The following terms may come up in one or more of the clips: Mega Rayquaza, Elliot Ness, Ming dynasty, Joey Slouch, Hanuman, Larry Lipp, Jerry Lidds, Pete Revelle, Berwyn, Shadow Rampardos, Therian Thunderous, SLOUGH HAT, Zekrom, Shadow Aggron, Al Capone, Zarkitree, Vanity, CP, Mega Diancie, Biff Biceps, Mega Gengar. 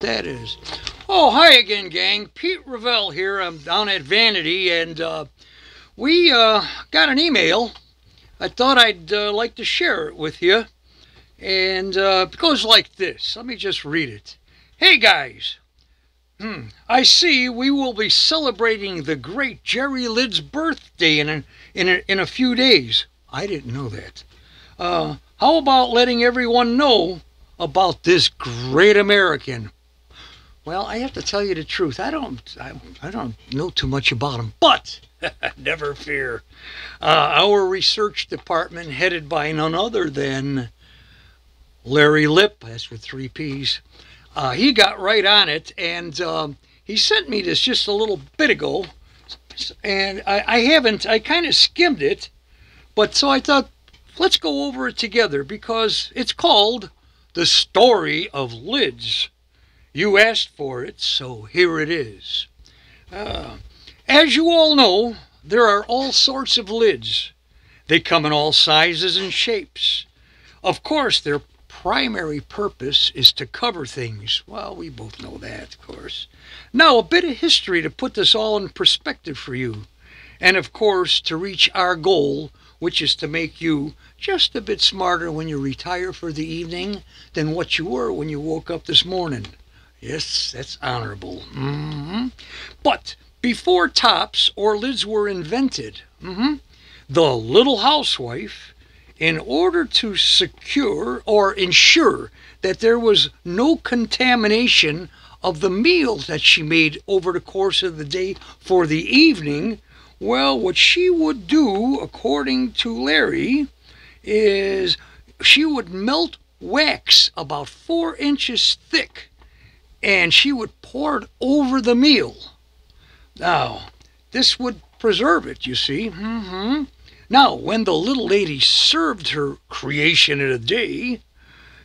That is. Oh, hi again, gang. Pete Revelle here. I'm down at Vanity, and we got an email. I thought I'd like to share it with you, and it goes like this. Let me just read it. Hey, guys. I see we will be celebrating the great Jerry Lidds' birthday in a few days. I didn't know that. How about letting everyone know about this great American? Well, I have to tell you the truth. I don't know too much about him, but never fear. Our research department, headed by none other than Larry Lipp, that's with 3 P's, he got right on it, and he sent me this just a little bit ago, and I kind of skimmed it, but so I thought, let's go over it together, because it's called The Story of Lidds. You asked for it, so here it is. As you all know, there are all sorts of Lidds. They come in all sizes and shapes. Of course, their primary purpose is to cover things. Well, we both know that, of course. Now, a bit of history to put this all in perspective for you. And, of course, to reach our goal, which is to make you just a bit smarter when you retire for the evening than what you were when you woke up this morning. Yes, that's honorable. But before tops or lids were invented, the little housewife, in order to secure or ensure that there was no contamination of the meals that she made over the course of the day for the evening, well, what she would do, according to Larry, is she would melt wax about 4 inches thick, and she would pour it over the meal. Now, this would preserve it, you see. Now, when the little lady served her creation of the day,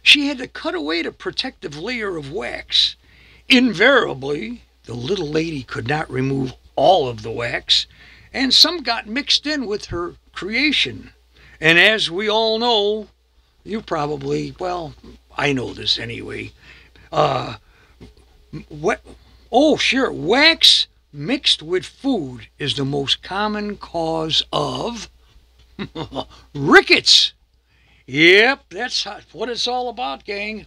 she had to cut away the protective layer of wax. Invariably, the little lady could not remove all of the wax, and some got mixed in with her creation. And as we all know, you probably, well, I know this anyway, wax mixed with food is the most common cause of rickets. Yep, that's what it's all about, gang.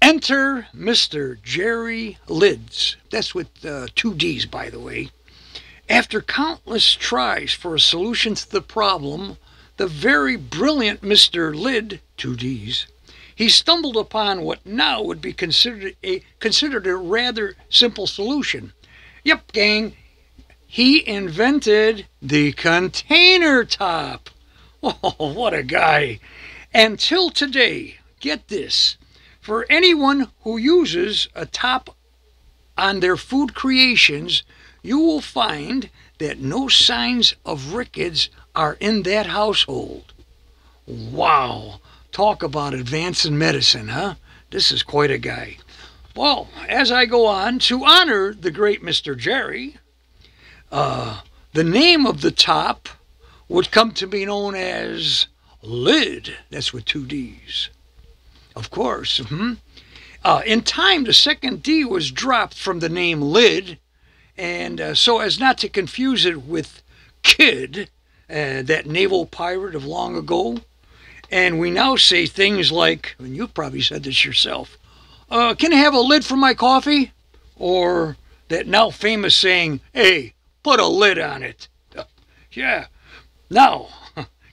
Enter Mr. Jerry Lidds. That's with 2 D's, by the way. After countless tries for a solution to the problem, the very brilliant Mr. Lidd, 2 D's, he stumbled upon what now would be considered a rather simple solution. Yep, gang, he invented the container top. Oh, what a guy. Until today, get this, for anyone who uses a top on their food creations, you will find that no signs of rickets are in that household. Wow. Talk about advancing medicine, huh? This is quite a guy. Well, as I go on, to honor the great Mr. Jerry, the name of the top would come to be known as Lid. That's with 2 D's. Of course. In time, the second D was dropped from the name Lid, and so as not to confuse it with Kid, that naval pirate of long ago. And we now say things like, and you've probably said this yourself, can I have a lid for my coffee? Or that now famous saying, hey, put a lid on it. Yeah. Now,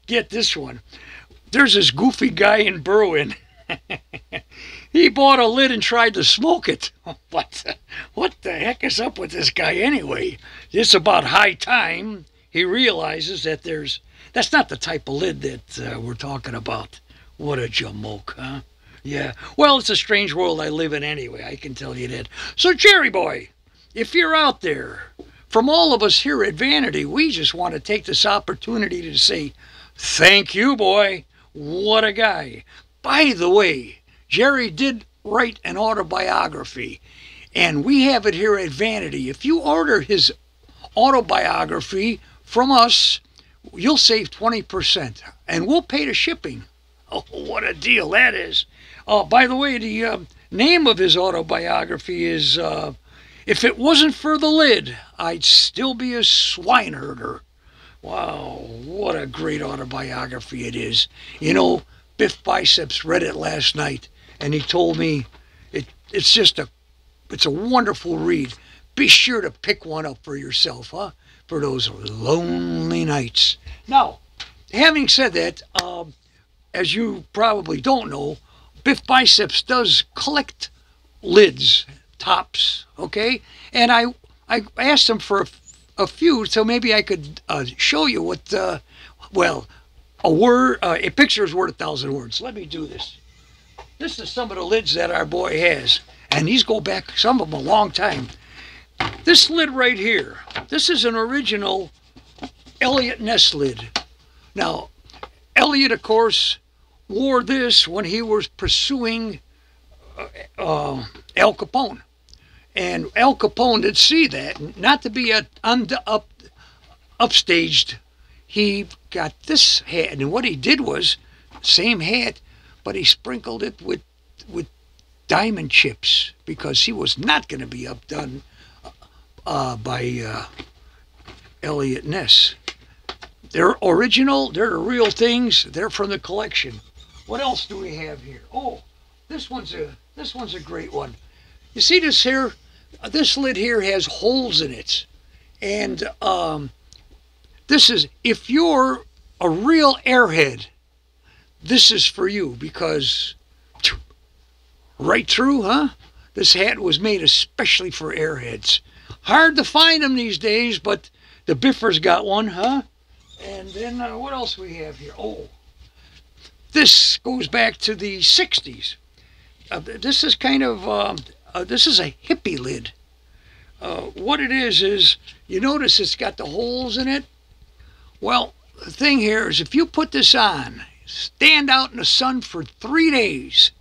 get this one. There's this goofy guy in Berwyn. He bought a lid and tried to smoke it. But what the heck is up with this guy anyway? It's about high time he realizes that that's not the type of lid that we're talking about. What a jamoke, huh? Yeah. Well, it's a strange world I live in anyway, I can tell you that. So, Jerry boy, if you're out there, from all of us here at Vanity, we just want to take this opportunity to say, thank you, boy. What a guy. By the way, Jerry did write an autobiography, and we have it here at Vanity. If you order his autobiography from us, you'll save 20%, and we'll pay the shipping. Oh, what a deal that is. By the way, the name of his autobiography is If It Wasn't for the Lid, I'd Still Be a Swine Herder. Wow, what a great autobiography it is. You know, Biff Biceps read it last night, and he told me it's just a wonderful read. Be sure to pick one up for yourself, huh? For those lonely nights. Now, having said that, as you probably don't know, Biff Biceps does collect lids, tops, okay? And I asked him for a few, so maybe I could show you what, well, a picture is worth 1,000 words. Let me do this. This is some of the lids that our boy has, and these go back, some of them, a long time. This lid right here, this is an original Elliot Ness lid. Now, Elliot, of course, wore this when he was pursuing Al Capone. And Al Capone did see that. Not to be upstaged, he got this hat. And what he did was, same hat, but he sprinkled it with diamond chips because he was not going to be updone by Elliot Ness. They're original, they're the real things, they're from the collection. What else do we have here? Oh, this one's a great one. You see this here? This lid here has holes in it. And this is, if you're a real airhead, this is for you because, right through, huh? This hat was made especially for airheads. Hard to find them these days, but the Biffers got one, huh? And then what else we have here? Oh, this goes back to the 60s. This is kind of, this is a hippie lid. What it is you notice it's got the holes in it. Well, the thing here is if you put this on, stand out in the sun for 3 days,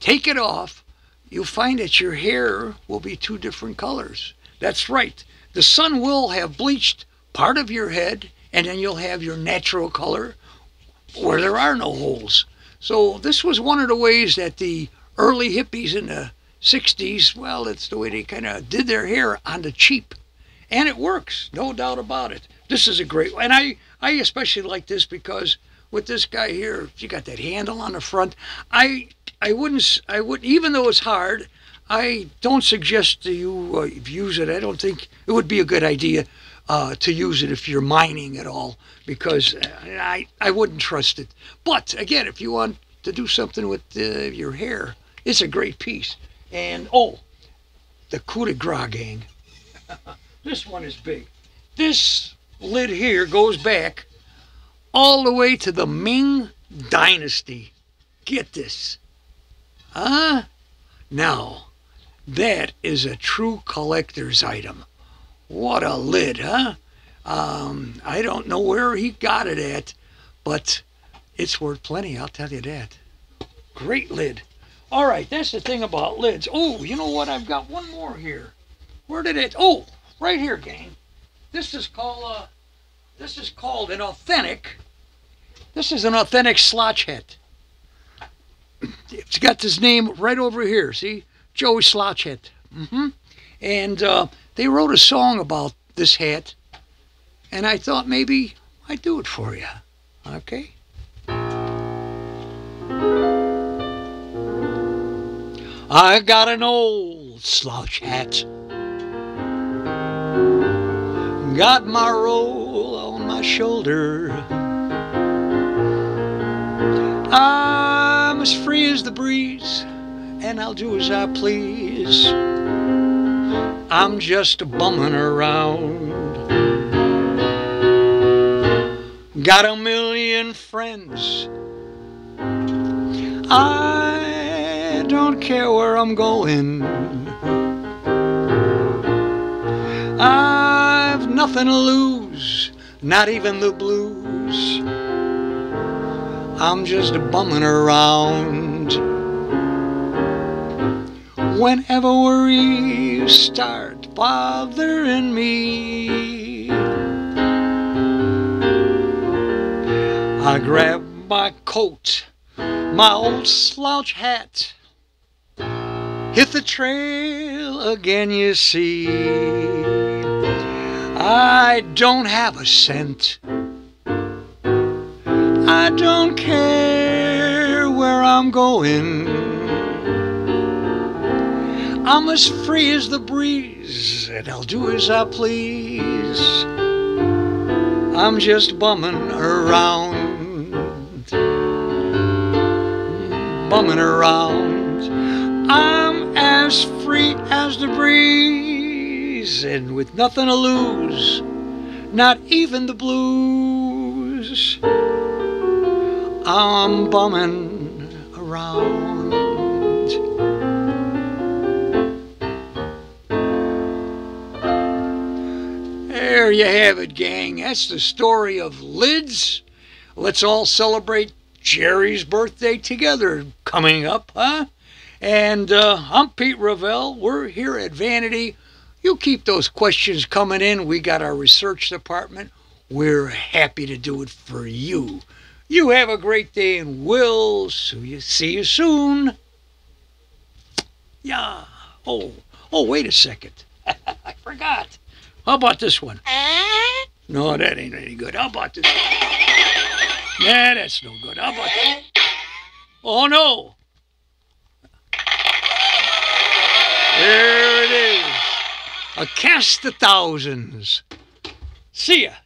take it off, you'll find that your hair will be 2 different colors. That's right. The sun will have bleached part of your head, and then you'll have your natural color where there are no holes. So this was one of the ways that the early hippies in the 60s, well, it's the way they kind of did their hair on the cheap. And it works, no doubt about it. This is a great one. And I especially like this because with this guy here, you got that handle on the front. I wouldn't, even though it's hard, I don't suggest that you use it. I don't think it would be a good idea to use it if you're mining at all, because I wouldn't trust it. But again, if you want to do something with your hair, it's a great piece. And oh, the coup de grace gang. This one is big. This lid here goes back all the way to the Ming dynasty. Get this. Now, that is a true collector's item. What a lid, huh? I don't know where he got it at, but it's worth plenty, I'll tell you that. Great lid. All right, that's the thing about lids. Oh, you know what? I've got one more here. Where did it? Oh, right here, gang. This is called an authentic. This is an authentic Slouch hat. It's got his name right over here. See, Joey Slouch hat. And they wrote a song about this hat, and I thought maybe I'd do it for you. Okay. I got an old slouch hat, got my roll on my shoulder. I'm as free as the breeze, and I'll do as I please. I'm just a bumming around. Got a million friends. I don't care where I'm going. I've nothing to lose, not even the blues. I'm just a bumming around. Whenever worries start bothering me, I grab my coat, my old slouch hat, hit the trail again, you see. I don't have a cent, I don't care where I'm going, I'm as free as the breeze, and I'll do as I please. I'm just bumming around. I'm as free as the breeze, and with nothing to lose, not even the blues. I'm bumming around. There you have it, gang. That's the story of Lidds. Let's all celebrate Jerry's birthday together coming up, huh? And I'm Pete Revelle. We're here at Vanity. You keep those questions coming in. We got our research department. We're happy to do it for you. You have a great day, and we'll see you soon. Yeah. Oh, wait a second. I forgot. How about this one? No, that ain't any good. How about this one? Nah, that's no good. How about that? Oh, no. There it is. A cast of thousands. See ya.